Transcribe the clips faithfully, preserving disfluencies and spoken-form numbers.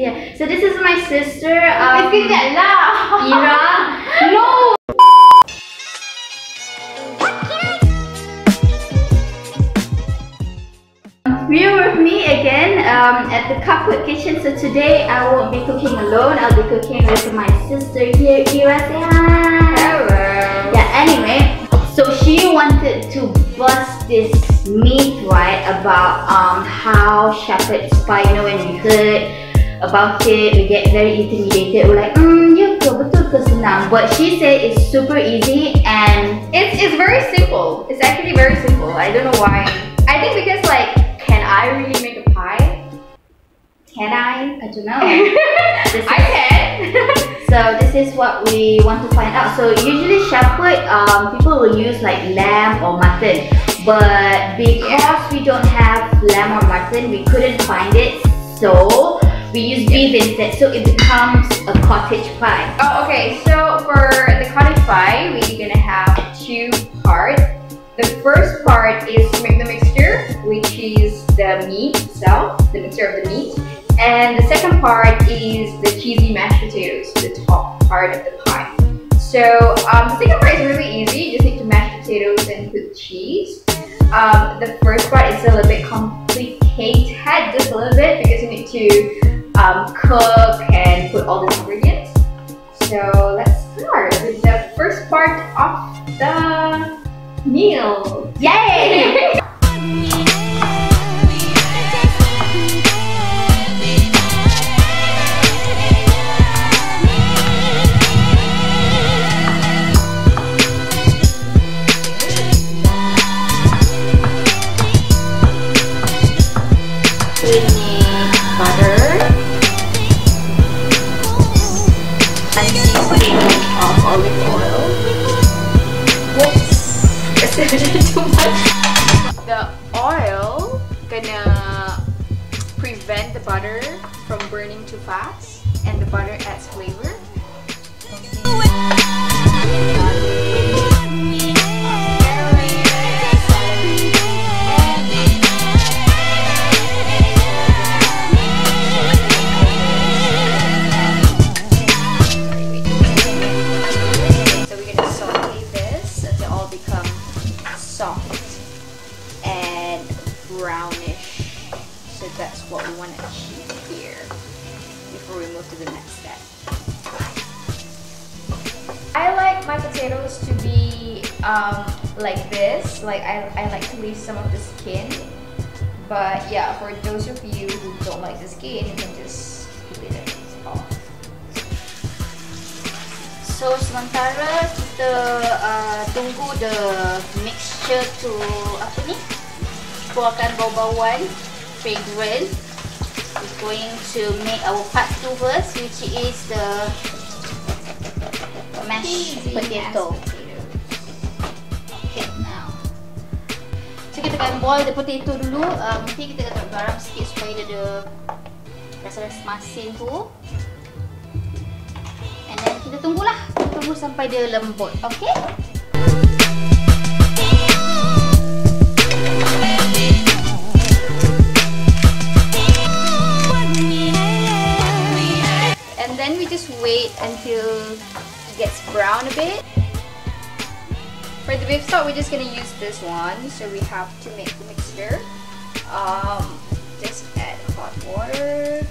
Yeah, so this is my sister. Um, Ira. No! You're with me again um, at the Kaput Kitchen. So today I won't be cooking alone. I'll be cooking with my sister here, Ira. Say hi. Hello. Yeah, anyway. So she wanted to bust this meat, right? About um, how shepherd's pie, you know, when we heard about it, we get very intimidated. We're like, mm, you go, betul ke senang. But she said it's super easy and it's it's very simple. It's actually very simple. I don't know why. I think because like, can I really make a pie? Can I? I don't know. Is, I can. So this is what we want to find out. So usually shepherd, um, people will use like lamb or mutton, but because we don't have lamb or mutton, we couldn't find it. So we use beef instead, so it becomes a cottage pie. Oh, okay. So for the cottage pie, we're gonna have two parts. The first part is to make the mixture, which is the meat itself, the mixture of the meat. And the second part is the cheesy mashed potatoes, the top part of the pie. So um, the second part is really easy. You just need to mash potatoes and put cheese. Um, the first part is a little bit complicated, just a little bit, because you need to Um, cook and put all the ingredients. So let's start with the first part of the meal. Yay! The oil gonna prevent the butter from burning too fast, and the butter adds flavor. Brownish, so that's what we want to achieve here before we move to the next step. I like my potatoes to be um, like this, like I, I like to leave some of the skin, but yeah, for those of you who don't like the skin, you can just leave it off. So sementara kita uh, tunggu the mixture to apa ni? Keluarkan bau-bauan, fragrance. We're going to make our part two first, which is the mashed potato. Okay, now. So kita akan boil the potato dulu. Uh, mungkin kita akan garam sikit supaya dia ada rasa-rasa masin tu. And then kita tunggulah, kita tunggu sampai dia lembut. Okay? Then we just wait until it gets brown a bit. For the beef stock, we're just gonna use this one, so we have to make the mixture. Um, just add hot water.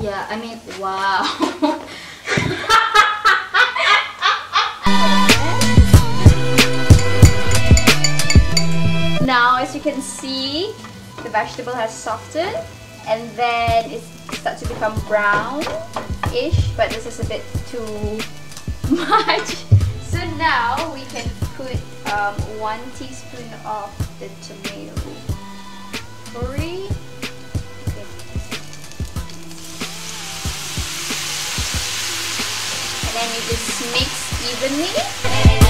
Yeah, I mean, wow. Now, as you can see, the vegetable has softened, and then it's start to become brown-ish, but this is a bit too much. So now we can put um, one teaspoon of the tomato puree. Okay. And then you just mix evenly. And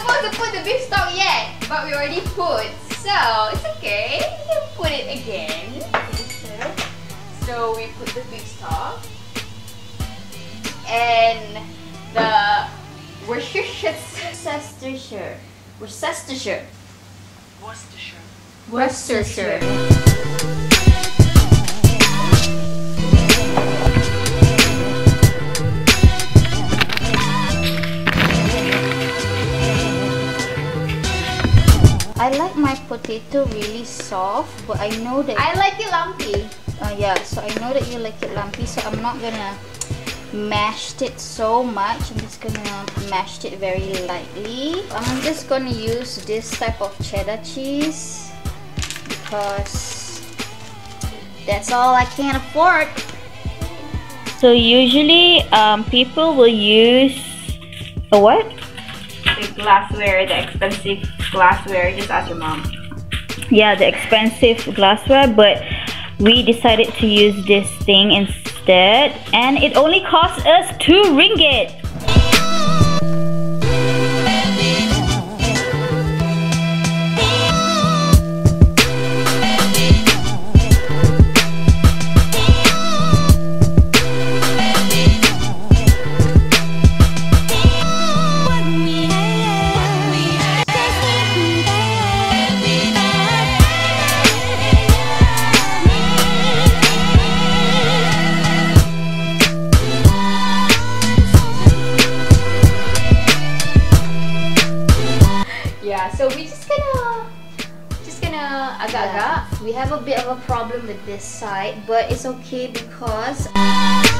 supposed to put the beef stock yet, but we already put, so it's okay. We'll put it again. So we put the beef stock and the Worcestershire, Worcestershire, Worcestershire, Worcestershire, Worcestershire. I like my potato really soft, but I know that I like it lumpy. Uh, yeah, so I know that you like it lumpy, so I'm not gonna mash it so much. I'm just gonna mash it very lightly. I'm just gonna use this type of cheddar cheese because that's all I can afford. So usually um, people will use a what? The glassware, the expensive glassware. Just ask your mom. Yeah, the expensive glassware, but we decided to use this thing instead, and it only cost us two ringgit. So we just gonna, just gonna agak-agak. Yeah. We have a bit of a problem with this side, but it's okay because we're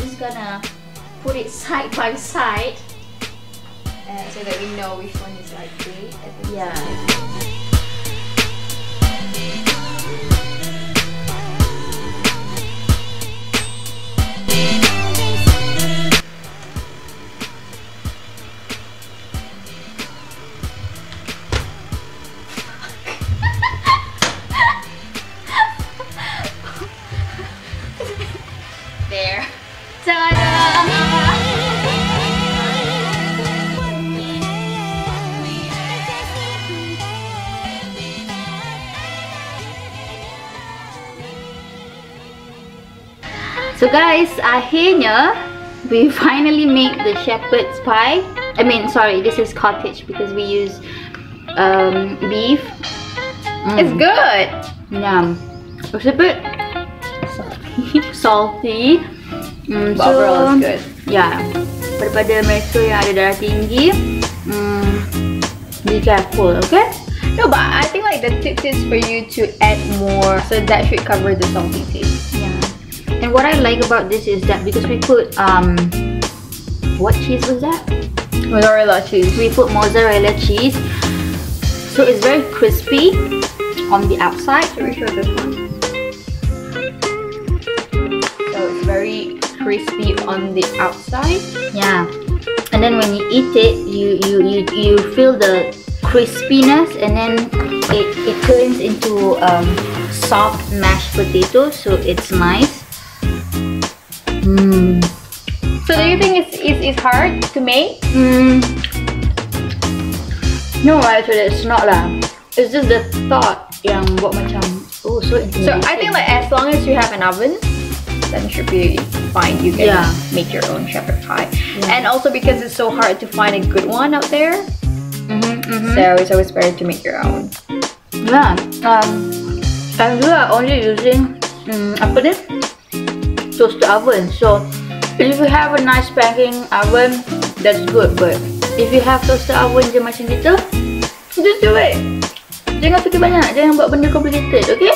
just gonna put it side by side, uh, so that we know which one is like big. Yeah. There. So guys, akhirnya we finally made the shepherd's pie. I mean, sorry, this is cottage because we use um, beef. Mm. It's good. Yum. It's a bit salty, mm, but so, overall it's good. Yeah, daripada mereka yang ada darah tinggi, mm, be careful, okay? No, but I think like the tip is for you to add more, so that should cover the salty taste. Yeah. And what I like about this is that because we put um, what cheese was that? Mozzarella cheese. We put mozzarella cheese, so it's very crispy on the outside. Should we show this one? Very crispy on the outside. Yeah, and then when you eat it, you you you, you feel the crispiness, and then it, it turns into um, soft mashed potato. So it's nice. Mm. So do you think it's it's, it's hard to make? Mm. No, actually it's not lah. It's just the thought yang buat macam oh so interesting. So I think like as long as you have an oven, then should be fine. You can yeah. make your own shepherd's pie. Yeah. And also because it's so hard to find a good one out there, mm-hmm, mm-hmm. so it's always better to make your own. Yeah. Um, and we are only using um, apa ni? Toaster oven. So if you have a nice baking oven, that's good. But if you have toaster oven je macam gitu, just do it. Jangan fikir banyak. Jangan buat benda complicated, okay?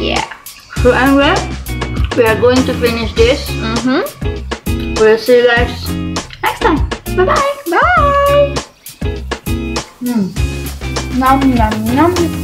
Yeah. So anyway, we are going to finish this. Mm-hmm. We'll see you guys next time. Bye bye. Bye. Mm. Nom nom nom.